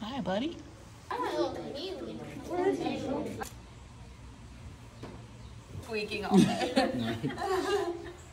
Hi, buddy. Squeaking all day.